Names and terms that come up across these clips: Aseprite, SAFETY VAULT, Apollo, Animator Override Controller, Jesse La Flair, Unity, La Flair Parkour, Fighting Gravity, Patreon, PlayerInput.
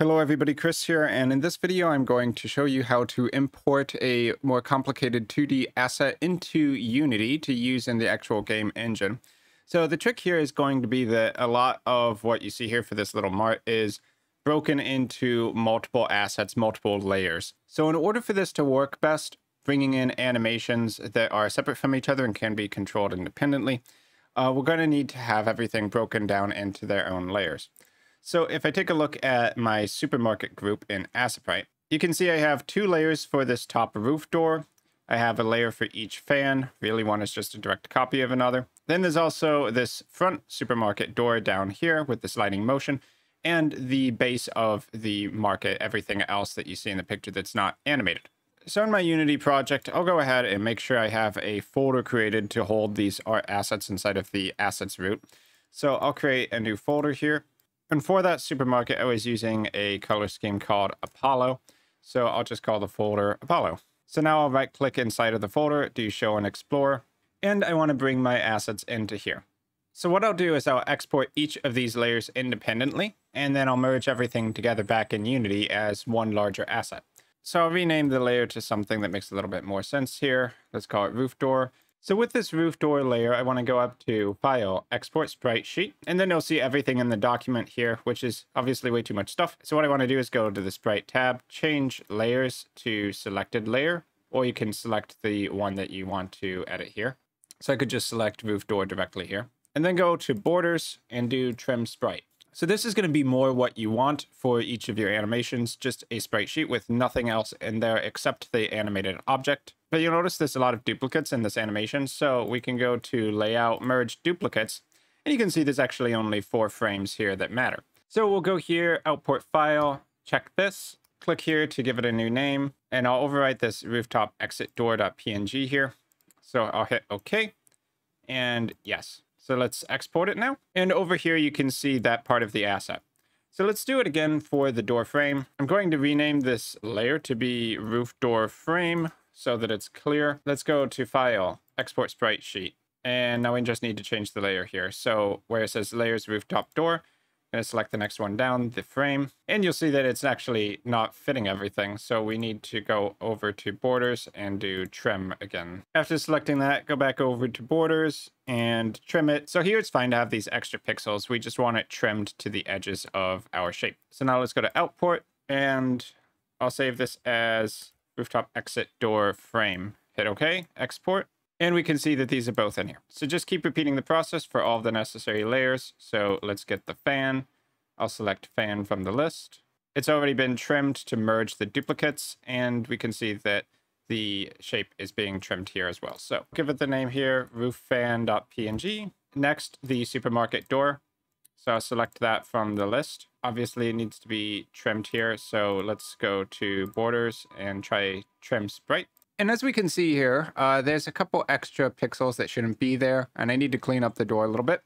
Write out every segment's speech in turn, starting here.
Hello everybody, Chris here, and in this video I'm going to show you how to import a more complicated 2D asset into Unity to use in the actual game engine. So the trick here is going to be that a lot of what you see here for this little mart is broken into multiple assets, multiple layers. So in order for this to work best, bringing in animations that are separate from each other and can be controlled independently, we're going to need to have everything broken down into their own layers. So if I take a look at my supermarket group in Aseprite, you can see I have two layers for this top roof door. I have a layer for each fan. Really, one is just a direct copy of another. Then there's also this front supermarket door down here with the sliding motion and the base of the market, everything else that you see in the picture that's not animated. So in my Unity project, I'll go ahead and make sure I have a folder created to hold these art assets inside of the assets root. So I'll create a new folder here. And for that supermarket, I was using a color scheme called Apollo. So I'll just call the folder Apollo. So now I'll right click inside of the folder, do show and explore, and I want to bring my assets into here. So what I'll do is I'll export each of these layers independently, and then I'll merge everything together back in Unity as one larger asset. So I'll rename the layer to something that makes a little bit more sense here. Let's call it roof door. So with this roof door layer, I want to go up to File, Export Sprite Sheet, and then you'll see everything in the document here, which is obviously way too much stuff. So what I want to do is go to the Sprite tab, change Layers to Selected Layer, or you can select the one that you want to edit here. So I could just select roof door directly here, and then go to Borders and do Trim Sprite. So this is going to be more what you want for each of your animations, just a sprite sheet with nothing else in there except the animated object. But you'll notice there's a lot of duplicates in this animation, so we can go to Layout, Merge Duplicates, and you can see there's actually only 4 frames here that matter. So we'll go here, Output File, check this, click here to give it a new name, and I'll overwrite this rooftop exit door.png here. So I'll hit OK, and yes. So let's export it now. And over here, you can see that part of the asset. So let's do it again for the door frame. I'm going to rename this layer to be roof door frame so that it's clear. Let's go to File, Export Sprite Sheet. And now we just need to change the layer here. So where it says layers rooftop door, I'm going to select the next one down, the frame. And you'll see that it's actually not fitting everything. So we need to go over to Borders and do Trim again. After selecting that, go back over to Borders and trim it. So here it's fine to have these extra pixels. We just want it trimmed to the edges of our shape. So now let's go to Output, and I'll save this as rooftop exit door frame. Hit OK, export, and we can see that these are both in here. So just keep repeating the process for all the necessary layers. So let's get the fan. I'll select fan from the list. It's already been trimmed to merge the duplicates, and we can see that the shape is being trimmed here as well. So give it the name here, rooffan.png. Next, the supermarket door. So I'll select that from the list. Obviously, it needs to be trimmed here. So let's go to Borders and try Trim Sprite. And as we can see here, there's a couple extra pixels that shouldn't be there, and I need to clean up the door a little bit.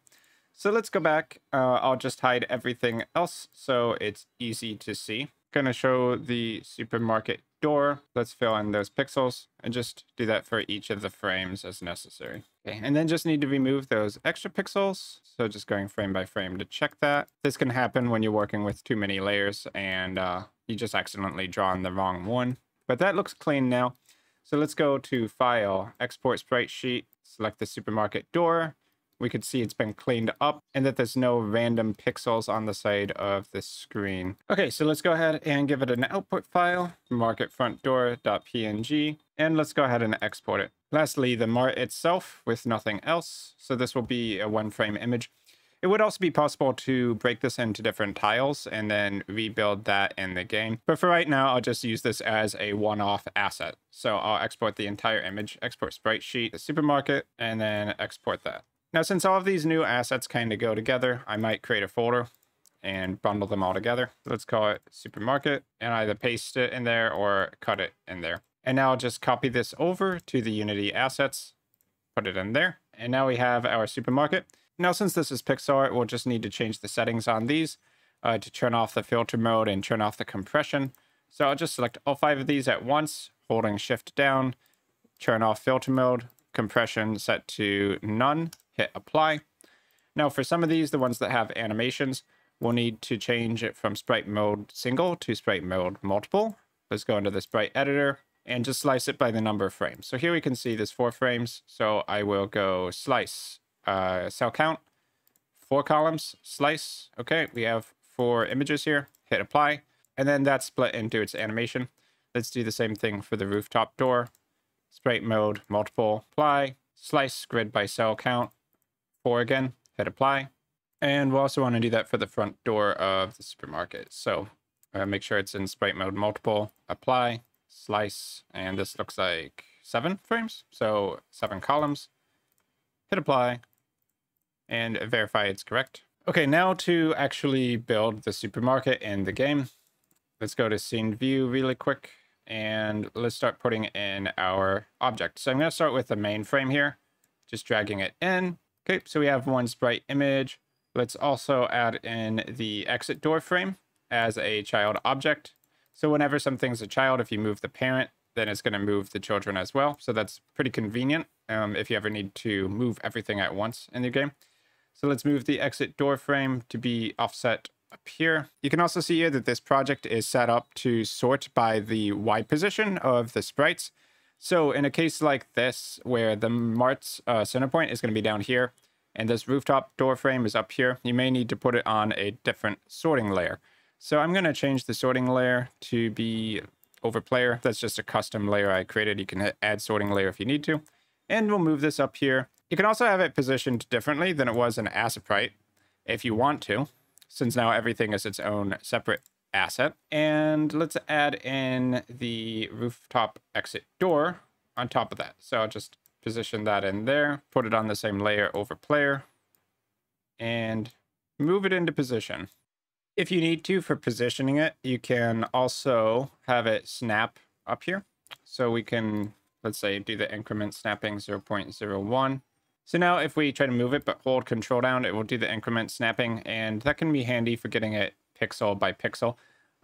So let's go back. I'll just hide everything else so it's easy to see. Going to show the supermarket door. Let's fill in those pixels and just do that for each of the frames as necessary. Okay, and then just need to remove those extra pixels. So just going frame by frame to check that. This can happen when you're working with too many layers and you just accidentally draw on the wrong one. But that looks clean now. So let's go to File, Export Sprite Sheet, select the supermarket door. We could see it's been cleaned up and that there's no random pixels on the side of the screen. Okay, so let's go ahead and give it an output file, market front door.png, and let's go ahead and export it. Lastly, the mart itself with nothing else. So this will be a 1-frame image. It would also be possible to break this into different tiles and then rebuild that in the game. But for right now, I'll just use this as a one-off asset. So I'll export the entire image, export sprite sheet, the supermarket, and then export that. Now, since all of these new assets kind of go together, I might create a folder and bundle them all together. Let's call it supermarket and either paste it in there or cut it in there. And now I'll just copy this over to the Unity assets, put it in there. And now we have our supermarket. Now, since this is pixel art, we'll just need to change the settings on these to turn off the filter mode and turn off the compression. So I'll just select all 5 of these at once, holding shift down, turn off filter mode, compression set to none, hit apply. Now for some of these, the ones that have animations, we'll need to change it from sprite mode single to sprite mode multiple. Let's go into the sprite editor and just slice it by the number of frames. So here we can see there's 4 frames. So I will go slice, cell count, 4 columns, slice. Okay, we have 4 images here, hit apply, and then that's split into its animation. Let's do the same thing for the rooftop door, sprite mode, multiple, apply, slice, grid by cell count, 4 again, hit apply. And we'll also want to do that for the front door of the supermarket. So make sure it's in sprite mode, multiple, apply, slice, and this looks like 7 frames, so 7 columns, hit apply, and verify it's correct. Okay, now to actually build the supermarket in the game, let's go to scene view really quick, and let's start putting in our object. So I'm going to start with the main frame here, just dragging it in. Okay, so we have 1 sprite image. Let's also add in the exit door frame as a child object. So whenever something's a child, if you move the parent, then it's going to move the children as well. So that's pretty convenient if you ever need to move everything at once in your game. So let's move the exit door frame to be offset up here. You can also see here that this project is set up to sort by the Y position of the sprites. So in a case like this, where the Mart's center point is going to be down here, and this rooftop door frame is up here, you may need to put it on a different sorting layer. So I'm going to change the sorting layer to be over player. That's just a custom layer I created. You can add sorting layer if you need to. And we'll move this up here. You can also have it positioned differently than it was in Aseprite if you want to, since now everything is its own separate asset. And let's add in the rooftop exit door on top of that. So I'll just position that in there, put it on the same layer over player, and move it into position. If you need to for positioning it, you can also have it snap up here. So we can, let's say, do the increment snapping 0.01. So now if we try to move it but hold control down, it will do the increment snapping, and that can be handy for getting it pixel by pixel.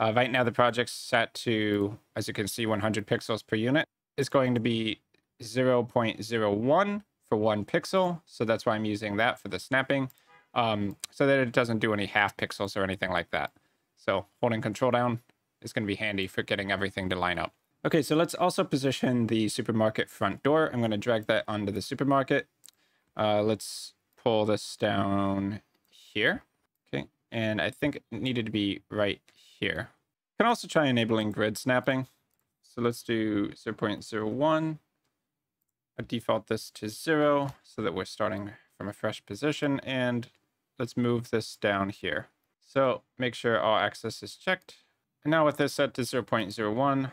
Right now the project's set to, as you can see, 100 pixels per unit. It's going to be 0.01 for 1 pixel. So that's why I'm using that for the snapping. So that it doesn't do any half pixels or anything like that. So holding control down is going to be handy for getting everything to line up. Okay, so let's also position the supermarket front door. I'm going to drag that onto the supermarket. Let's pull this down here. Okay, and I think it needed to be right here. You can also try enabling grid snapping. So let's do 0.01. I default this to 0 so that we're starting from a fresh position, and let's move this down here. So make sure all access is checked. And now with this set to 0.01,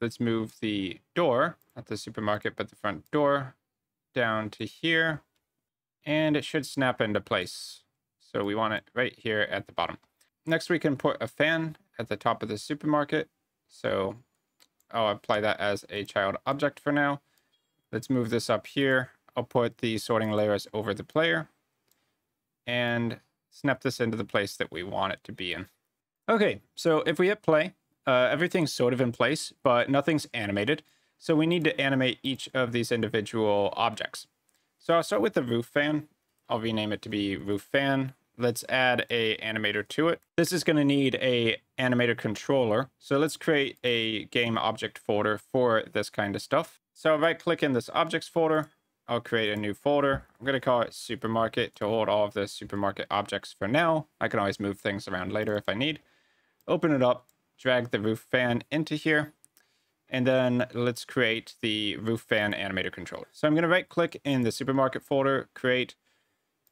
let's move the door, not the supermarket, but the front door down to here, and it should snap into place. So we want it right here at the bottom. Next, we can put a fan at the top of the supermarket. So I'll apply that as a child object for now. Let's move this up here. I'll put the sorting layers over the player and snap this into the place that we want it to be in. Okay, so if we hit play, everything's sort of in place, but nothing's animated. So we need to animate each of these individual objects. So I'll start with the roof fan. I'll rename it to be roof fan. Let's add a animator to it. This is going to need a animator controller. So let's create a game object folder for this kind of stuff. So right click in this objects folder. I'll create a new folder. I'm going to call it supermarket to hold all of the supermarket objects for now. I can always move things around later if I need. Open it up, drag the roof fan into here, and then let's create the roof fan animator controller. So I'm going to right click in the supermarket folder, create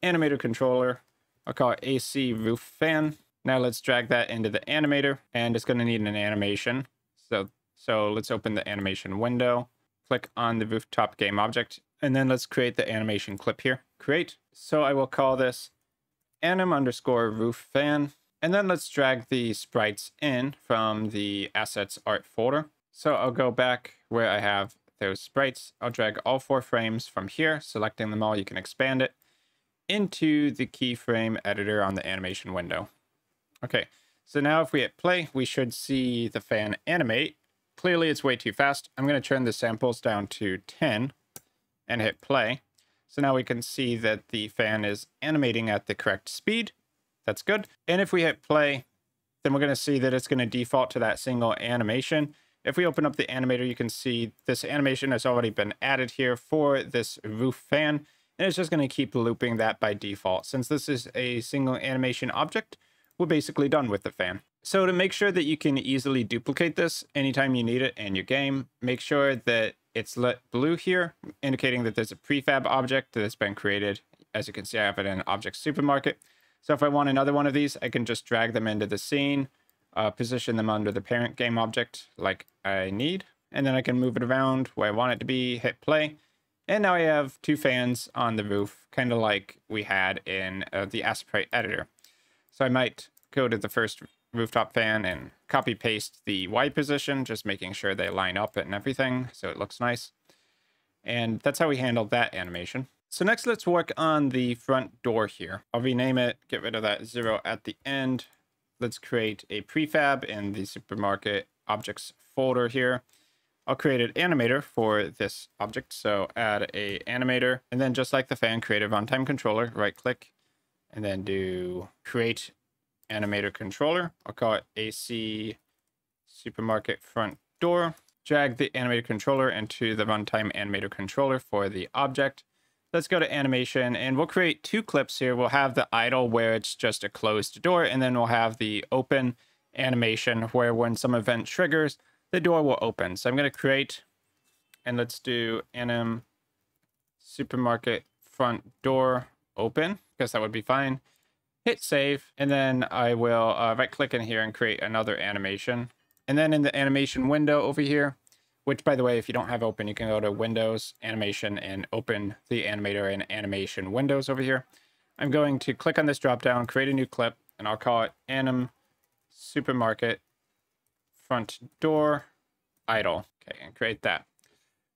animator controller. I'll call it AC roof fan. Now let's drag that into the animator, and it's going to need an animation. So let's open the animation window, click on the rooftop game object. And then let's create the animation clip here. Create. So I will call this anim underscore roof fan. And then let's drag the sprites in from the assets art folder. So I'll go back where I have those sprites. I'll drag all 4 frames from here, selecting them all. You can expand it into the keyframe editor on the animation window. Okay. So now if we hit play, we should see the fan animate. Clearly it's way too fast. I'm going to turn the samples down to 10. And hit play. So now we can see that the fan is animating at the correct speed, That's good. And if we hit play, then we're going to see that it's going to default to that single animation. If we open up the animator, you can see this animation has already been added here for this roof fan. And it's just going to keep looping that by default. Since this is a single animation object, we're basically done with the fan. So to make sure that you can easily duplicate this anytime you need it in your game, make sure that it's lit blue here, indicating that there's a prefab object that's been created. As you can see, I have it in Object Supermarket. So if I want another one of these, I can just drag them into the scene, position them under the parent game object like I need, and then I can move it around where I want it to be, hit play. And now I have two fans on the roof, kind of like we had in the Aseprite editor. So I might go to the first rooftop fan and copy paste the Y position, just making sure they line up and everything so it looks nice. And that's how we handled that animation. So next let's work on the front door here. I'll rename it, get rid of that zero at the end. Let's create a prefab in the supermarket objects folder here. I'll create an animator for this object, so add a animator, and then just like the fan, create a runtime controller, right click, and then do create animator controller. I'll call it AC supermarket front door. Drag the animator controller into the runtime animator controller for the object. Let's go to animation, and we'll create two clips here. We'll have the idle where it's just a closed door, and then we'll have the open animation where when some event triggers, the door will open. So I'm going to create, and let's do anim supermarket front door open, because that would be fine. Hit save, and then I will right click in here and create another animation. And then in the animation window over here, which by the way, if you don't have open, you can go to Windows, Animation, and open the animator and animation windows over here. I'm going to click on this drop down, create a new clip, and I'll call it anim supermarket front door idle. Okay, and create that.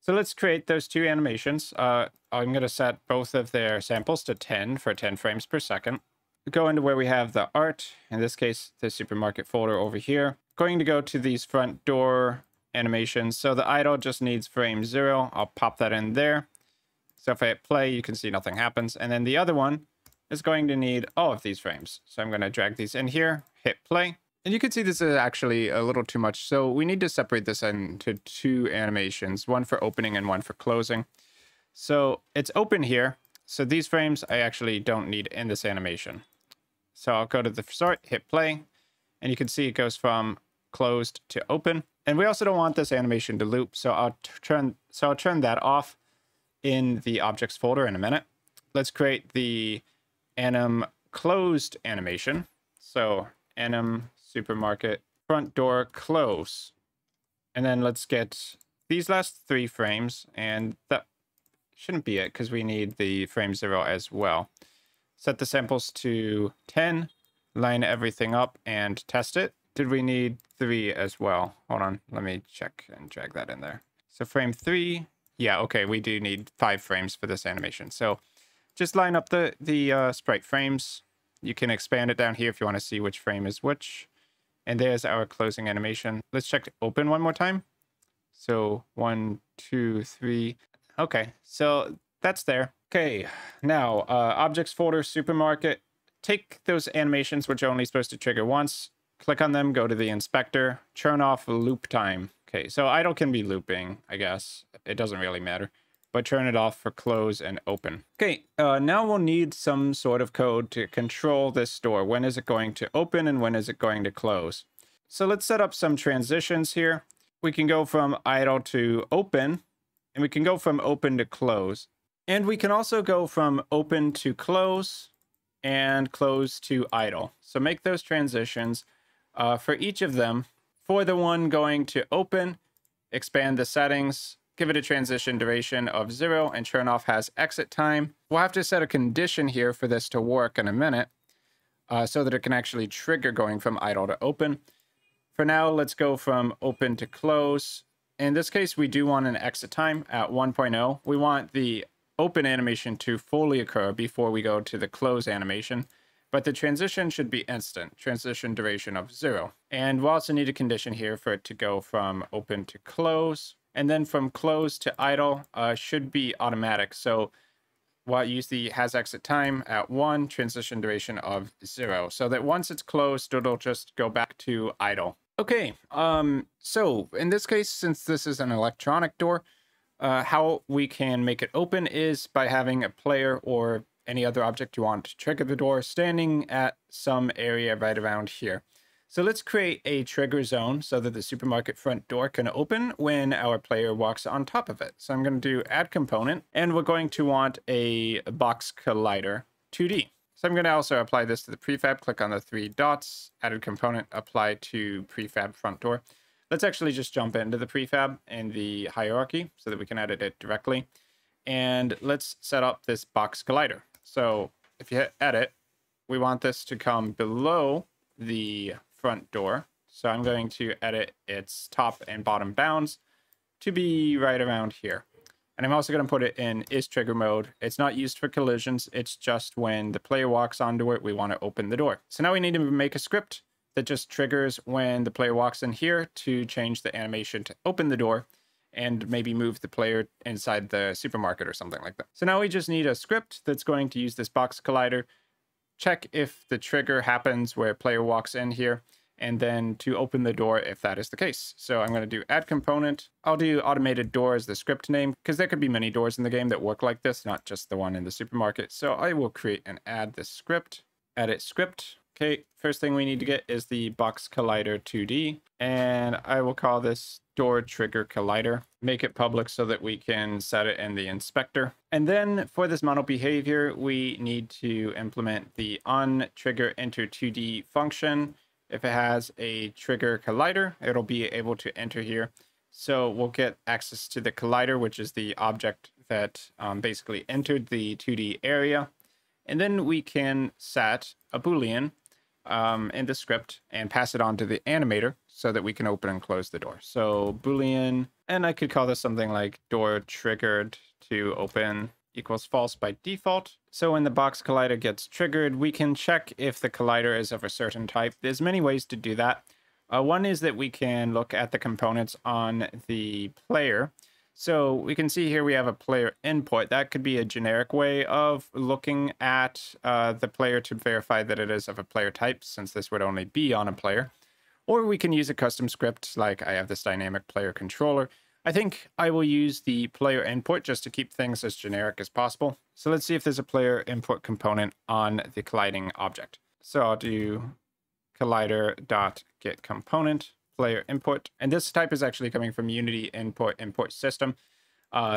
So let's create those two animations. I'm going to set both of their samples to 10 for 10 frames per second. Go into where we have the art, in this case, the supermarket folder over here. Going to go to these front door animations. So the idle just needs frame 0. I'll pop that in there. So if I hit play, you can see nothing happens. And then the other one is going to need all of these frames. So I'm going to drag these in here, hit play. And you can see this is actually a little too much, so we need to separate this into two animations, one for opening and one for closing. So it's open here, so these frames I actually don't need in this animation. So I'll go to the sort, hit play, and you can see it goes from closed to open. And we also don't want this animation to loop, so I'll turn that off in the objects folder in a minute. Let's create the anim closed animation. So anim supermarket front door close, and then let's get these last three frames, and that shouldn't be it because we need the frame 0 as well. Set the samples to 10, line everything up and test it. Did we need 3 as well? Hold on, let me check and drag that in there. So frame 3, yeah, okay, we do need 5 frames for this animation. So just line up the sprite frames. You can expand it down here if you want to see which frame is which. And there's our closing animation. Let's check open one more time. So 1, 2, 3. Okay, so that's there. Okay, now objects folder, supermarket. Take those animations, which are only supposed to trigger once. Click on them, go to the inspector, turn off loop time. Okay, so idle can be looping, I guess. It doesn't really matter. But turn it off for close and open. Okay, now we'll need some sort of code to control this door. When is it going to open and when is it going to close? So let's set up some transitions here. We can go from idle to open, and we can go from open to close. And we can also go from open to close and close to idle. So make those transitions for each of them. For the one going to open, expand the settings, give it a transition duration of 0, and turn off has exit time. We'll have to set a condition here for this to work in a minute so that it can actually trigger going from idle to open. For now, let's go from open to close. In this case, we do want an exit time at 1.0. We want the open animation to fully occur before we go to the close animation, but the transition should be instant, transition duration of 0. And we'll also need a condition here for it to go from open to close. And then from close to idle should be automatic. So while use the has exit time at 1, transition duration of 0, so that once it's closed, it'll just go back to idle. Okay, so in this case, since this is an electronic door, how we can make it open is by having a player or any other object you want to trigger the door standing at some area right around here. So let's create a trigger zone so that the supermarket front door can open when our player walks on top of it. So I'm going to do add component, and we're going to want a box collider 2D. So I'm going to also apply this to the prefab. Click on the 3 dots, added component, apply to prefab front door. Let's actually just jump into the prefab and the hierarchy so that we can edit it directly. And let's set up this box collider. So if you hit edit, we want this to come below the front door. So I'm going to edit its top and bottom bounds to be right around here. And I'm also going to put it in is trigger mode. It's not used for collisions. It's just when the player walks onto it, we want to open the door. So now we need to make a script that just triggers when the player walks in here to change the animation to open the door and maybe move the player inside the supermarket or something like that. So now we just need a script that's going to use this box collider, check if the trigger happens where player walks in here, and then to open the door if that is the case. So I'm going to do add component. I'll do automated door as the script name because there could be many doors in the game that work like this, not just the one in the supermarket. So I will create and add this script, edit script. Okay, first thing we need to get is the box collider 2D, and I will call this door trigger collider. Make it public so that we can set it in the inspector. And then for this model behavior, we need to implement the onTriggerEnter2D function. If it has a trigger collider, it'll be able to enter here. So we'll get access to the collider, which is the object that basically entered the 2D area. And then we can set a Boolean in the script and pass it on to the animator so that we can open and close the door. So Boolean, and I could call this something like door triggered to open equals false by default. So when the box collider gets triggered, we can check if the collider is of a certain type. There's many ways to do that. One is that we can look at the components on the player. So we can see here we have a player input. That could be a generic way of looking at the player to verify that it is of a player type, since this would only be on a player. Or we can use a custom script, like I have this dynamic player controller. I think I will use the player input just to keep things as generic as possible. So let's see if there's a player input component on the colliding object. So I'll do collider.getComponent. Player input, and this type is actually coming from Unity import system,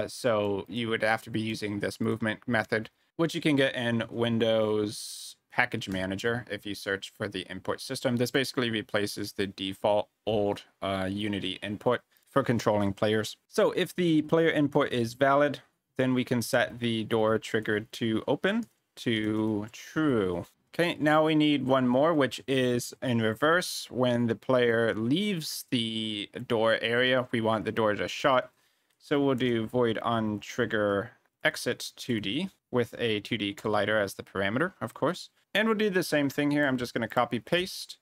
so you would have to be using this movement method, which you can get in Windows Package Manager if you search for the import system. This basically replaces the default old Unity input for controlling players. So if the player input is valid, then we can set the door triggered to open to true. Okay, now we need one more, which is in reverse. When the player leaves the door area, we want the door to shut. So we'll do void on trigger exit 2D with a 2D collider as the parameter, of course. And we'll do the same thing here. I'm just going to copy paste.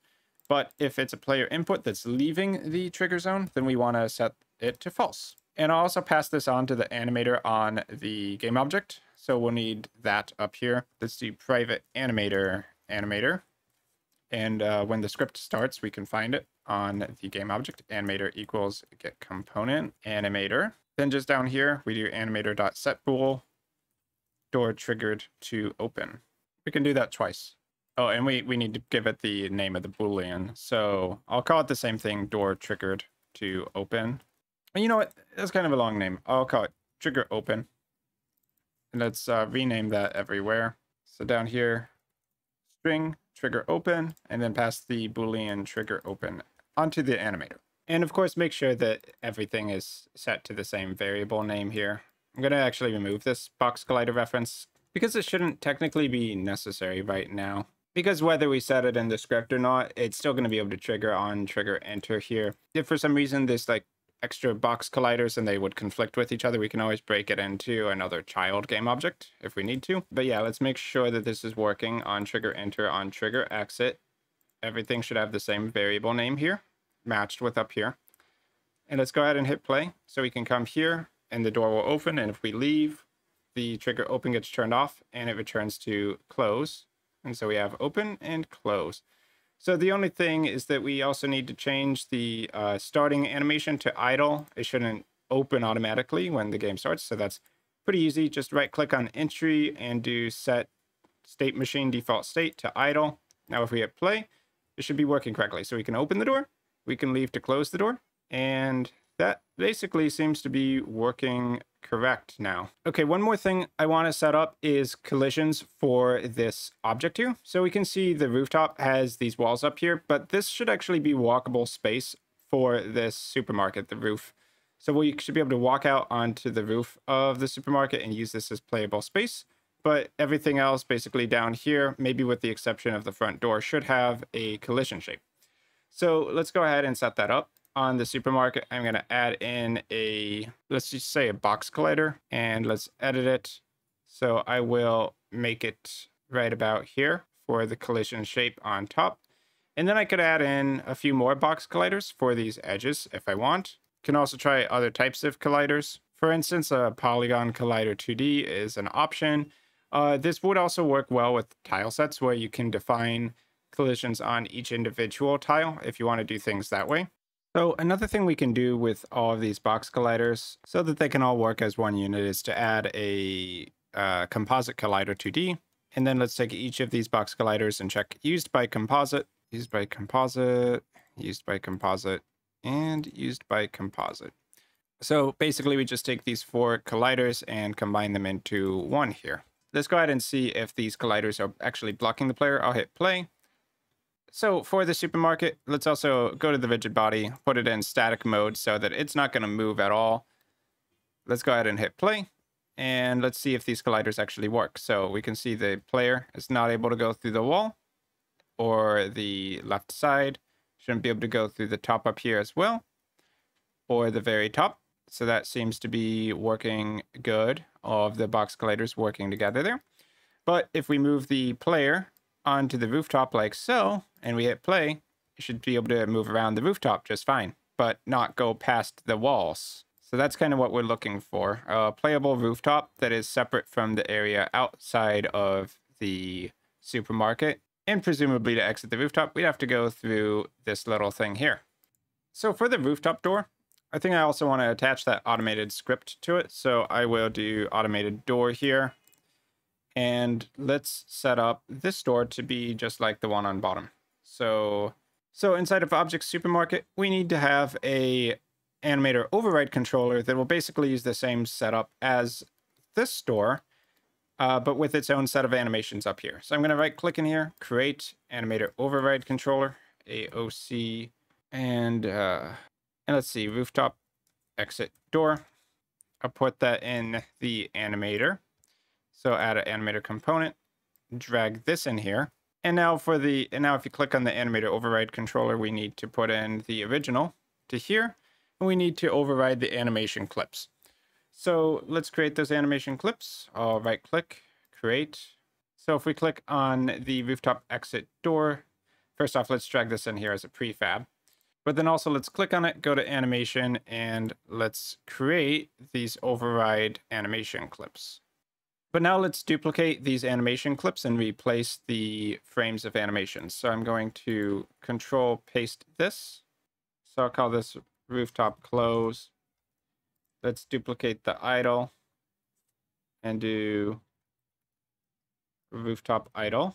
But if it's a player input that's leaving the trigger zone, then we want to set it to false. And I'll also pass this on to the animator on the game object. So we'll need that up here. Let's do private animator. And when the script starts, we can find it on the game object. Animator equals get component animator. Then just down here, we do animator.setBool door triggered to open. We can do that twice. Oh, and we need to give it the name of the Boolean. So I'll call it the same thing, door triggered to open. And you know what? That's kind of a long name. I'll call it trigger open. And let's rename that everywhere. So down here, string trigger open, and then pass the Boolean trigger open onto the animator. And of course, make sure that everything is set to the same variable name here. I'm going to actually remove this box collider reference because it shouldn't technically be necessary right now. Because whether we set it in the script or not, it's still going to be able to trigger on trigger enter here. If for some reason there's like extra box colliders and they would conflict with each other, we can always break it into another child game object if we need to. But yeah, let's make sure that this is working. On trigger enter, on trigger exit, everything should have the same variable name here matched with up here. And let's go ahead and hit play, so we can come here and the door will open, and if we leave the trigger open gets turned off and it returns to close. And so we have open and close. So the only thing is that we also need to change the starting animation to idle. It shouldn't open automatically when the game starts. So that's pretty easy. Just right click on entry and do set state machine default state to idle. Now, if we hit play, it should be working correctly. So we can open the door, we can leave to close the door, and that basically seems to be working correct now. Okay, one more thing I want to set up is collisions for this object here. So we can see the rooftop has these walls up here, but this should actually be walkable space for this supermarket, the roof. So we should be able to walk out onto the roof of the supermarket and use this as playable space. But everything else basically down here, maybe with the exception of the front door, should have a collision shape. So let's go ahead and set that up. On the supermarket, I'm going to add in a, let's just say a box collider, and let's edit it. So I will make it right about here for the collision shape on top. And then I could add in a few more box colliders for these edges if I want. Can also try other types of colliders. For instance, a polygon collider 2D is an option. This would also work well with tile sets where you can define collisions on each individual tile if you want to do things that way. So another thing we can do with all of these box colliders so that they can all work as one unit is to add a composite collider 2D. And then let's take each of these box colliders and check used by composite, used by composite, used by composite, and used by composite. So basically we just take these four colliders and combine them into one here. Let's go ahead and see if these colliders are actually blocking the player. I'll hit play. So for the supermarket, let's also go to the rigid body, put it in static mode so that it's not going to move at all. Let's go ahead and hit play, and let's see if these colliders actually work. So we can see the player is not able to go through the wall or the left side. Shouldn't be able to go through the top up here as well, or the very top. So that seems to be working good. All of the box colliders working together there. But if we move the player onto the rooftop like so, and we hit play, you should be able to move around the rooftop just fine, but not go past the walls. So that's kind of what we're looking for, a playable rooftop that is separate from the area outside of the supermarket. And presumably to exit the rooftop, we'd have to go through this little thing here. So for the rooftop door, I think I also want to attach that automated script to it. So I will do automated door here. And let's set up this door to be just like the one on bottom. So inside of Object Supermarket, we need to have a animator override controller that will basically use the same setup as this door, but with its own set of animations up here. So I'm going to right click in here, create animator override controller, AOC, and let's see, rooftop exit door. I'll put that in the animator. So add an animator component, drag this in here. And now if you click on the animator override controller, we need to put in the original to here, and we need to override the animation clips. So let's create those animation clips. I'll right click, create. So if we click on the rooftop exit door, first off, let's drag this in here as a prefab, but then also let's click on it, go to animation, and let's create these override animation clips. But now let's duplicate these animation clips and replace the frames of animation. So I'm going to control paste this. So I'll call this rooftop close. Let's duplicate the idle and do rooftop idle.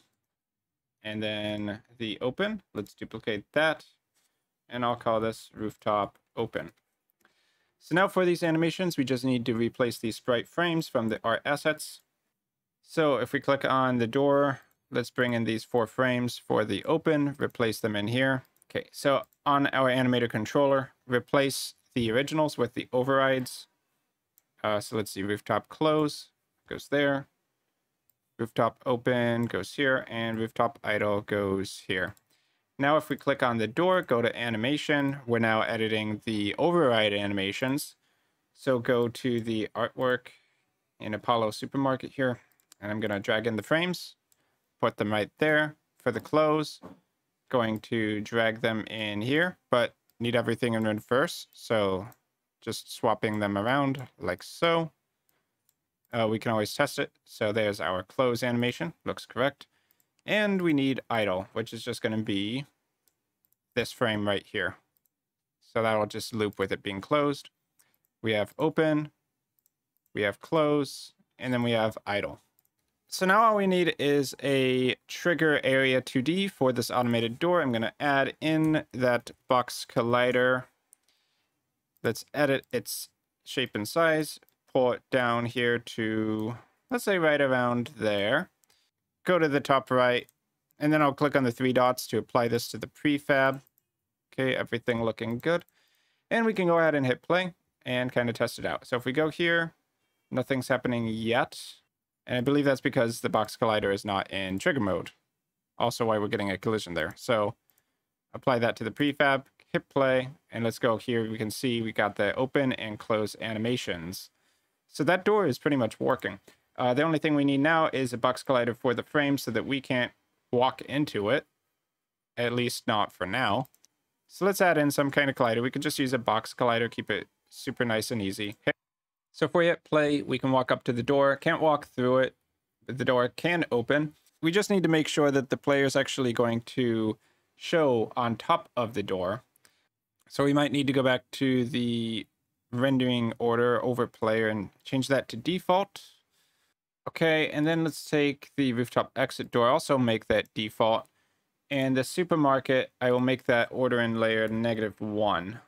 And then the open, let's duplicate that. And I'll call this rooftop open. So now for these animations, we just need to replace these sprite frames from the art assets. So if we click on the door, let's bring in these four frames for the open, replace them in here. Okay, so on our animator controller, replace the originals with the overrides. So let's see, rooftop close goes there. Rooftop open goes here, and rooftop idle goes here. Now if we click on the door, go to animation, we're now editing the override animations. So go to the artwork in Apollo Supermarket here, and I'm going to drag in the frames, put them right there for the close, going to drag them in here, but need everything in reverse. So just swapping them around like so. We can always test it. So there's our close animation, looks correct. And we need idle, which is just going to be this frame right here. So that'll just loop with it being closed. We have open, we have close, and then we have idle. So now all we need is a trigger area 2D for this automated door. I'm going to add in that box collider. Let's edit its shape and size. Pull it down here to, let's say, right around there. Go to the top right, and then I'll click on the three dots to apply this to the prefab. Okay, everything looking good. And we can go ahead and hit play and kind of test it out. So if we go here, nothing's happening yet. And I believe that's because the box collider is not in trigger mode. Also why we're getting a collision there. So apply that to the prefab, hit play, and let's go here. We can see we got the open and close animations. So that door is pretty much working. The only thing we need now is a box collider for the frame so that we can't walk into it. At least not for now. So let's add in some kind of collider. We could just use a box collider, keep it super nice and easy. So if we hit play, we can walk up to the door. Can't walk through it, but the door can open. We just need to make sure that the player is actually going to show on top of the door. So we might need to go back to the rendering order over player and change that to default. Okay, and then let's take the rooftop exit door, also make that default. And the supermarket, I will make that order in layer -1.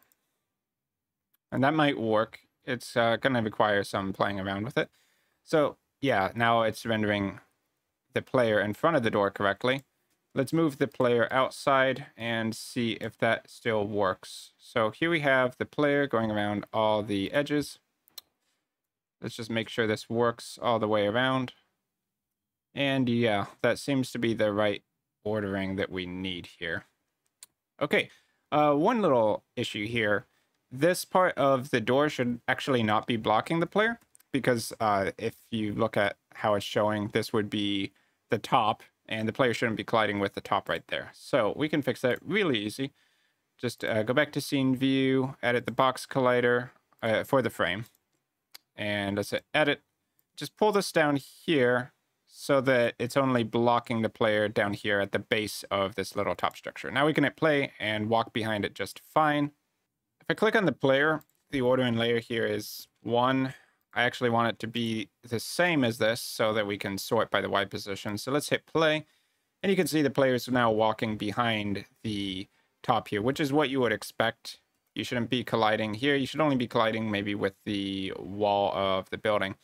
And that might work. It's going to require some playing around with it. So yeah, now it's rendering the player in front of the door correctly. Let's move the player outside and see if that still works. So here we have the player going around all the edges. Let's just make sure this works all the way around. And yeah, that seems to be the right ordering that we need here. Okay, one little issue here. This part of the door should actually not be blocking the player, because if you look at how it's showing, this would be the top, and the player shouldn't be colliding with the top right there. So we can fix that really easy. Just go back to scene view, edit the box collider for the frame, and let's hit edit. Just pull this down here so that it's only blocking the player down here at the base of this little top structure. Now we can hit play and walk behind it just fine. If I click on the player, the order in layer here is 1. I actually want it to be the same as this so that we can sort by the Y position. So let's hit play, and you can see the player is now walking behind the top here, which is what you would expect. You shouldn't be colliding here. You should only be colliding maybe with the wall of the building.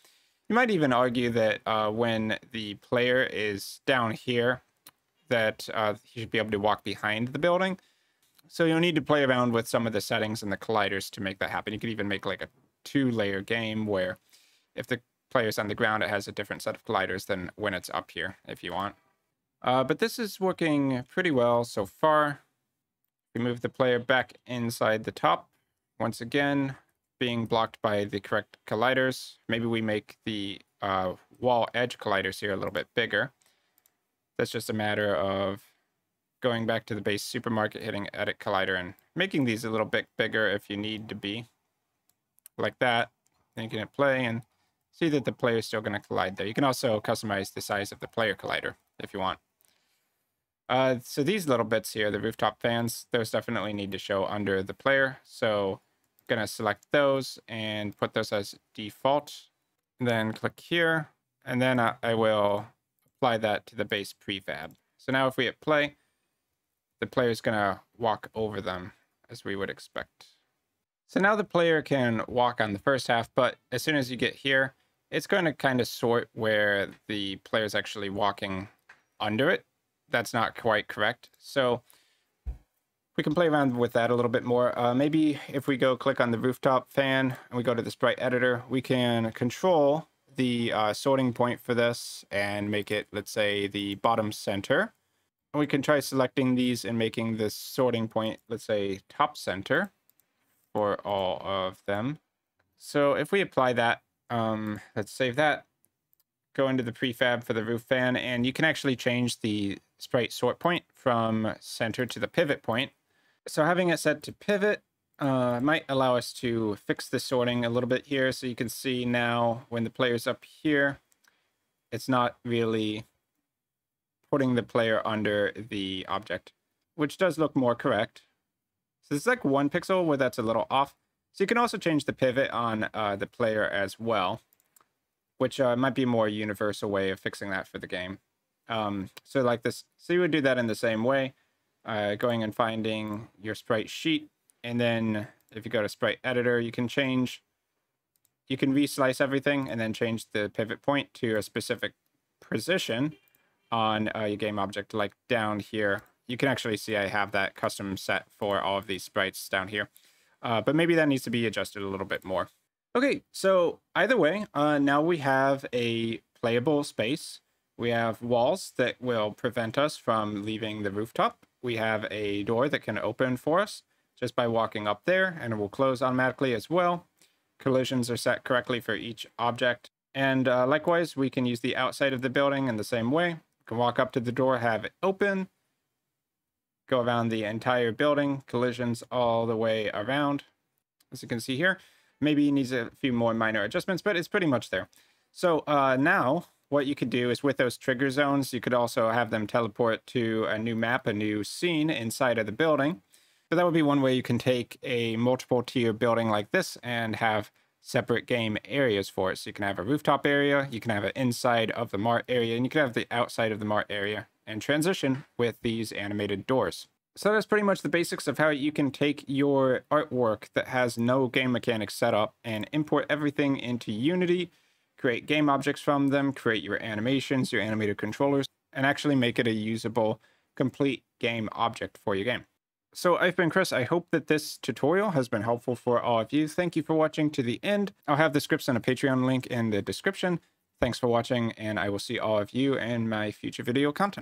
You might even argue that when the player is down here, that he should be able to walk behind the building. So you'll need to play around with some of the settings and the colliders to make that happen. You could even make like a 2-layer game where if the player's on the ground, it has a different set of colliders than when it's up here, if you want. But this is working pretty well so far. We move the player back inside the top. Once again, being blocked by the correct colliders. Maybe we make the wall edge colliders here a little bit bigger. That's just a matter of going back to the base supermarket, hitting edit collider, and making these a little bit bigger if you need to be, like that. Then you can hit play and see that the player is still going to collide there. You can also customize the size of the player collider if you want. So these little bits here, the rooftop fans, those definitely need to show under the player. So I'm going to select those and put those as default. And then click here, and then I will apply that to the base prefab. So now if we hit play, the player is going to walk over them as we would expect. So now the player can walk on the first half, but as soon as you get here, it's going to kind of sort where the player is actually walking under it. That's not quite correct. So we can play around with that a little bit more. Maybe if we go click on the rooftop fan and we go to the sprite editor, we can control the sorting point for this and make it, let's say, the bottom center. We can try selecting these and making this sorting point, let's say, top center for all of them. So if we apply that, let's save that, go into the prefab for the roof fan, and you can actually change the sprite sort point from center to the pivot point. So having it set to pivot, might allow us to fix the sorting a little bit here. So you can see now when the player's up here, it's not really putting the player under the object, which does look more correct. So there's like one pixel where that's a little off. So you can also change the pivot on the player as well, which might be a more universal way of fixing that for the game. So like this, so you would do that in the same way, going and finding your sprite sheet. And then if you go to sprite editor, you can change, you can reslice everything and then change the pivot point to a specific position on your game object, like down here. You can actually see I have that custom set for all of these sprites down here. But maybe that needs to be adjusted a little bit more. Okay, so either way, now we have a playable space. We have walls that will prevent us from leaving the rooftop. We have a door that can open for us just by walking up there, and it will close automatically as well. Collisions are set correctly for each object. And likewise, we can use the outside of the building in the same way. We can walk up to the door, have it open, go around the entire building, collisions all the way around. As you can see here, maybe it needs a few more minor adjustments, but it's pretty much there. So now what you could do is with those trigger zones, you could also have them teleport to a new map, a new scene inside of the building. So that would be one way you can take a multiple tier building like this and have separate game areas for it. So you can have a rooftop area, you can have an inside of the mart area, and you can have the outside of the mart area, and transition with these animated doors. So that's pretty much the basics of how you can take your artwork that has no game mechanics set up and import everything into Unity, create game objects from them, create your animations, your animated controllers, and actually make it a usable, complete game object for your game. So I've been Chris. I hope that this tutorial has been helpful for all of you. Thank you for watching to the end. I'll have the scripts and a Patreon link in the description. Thanks for watching, and I will see all of you in my future video content.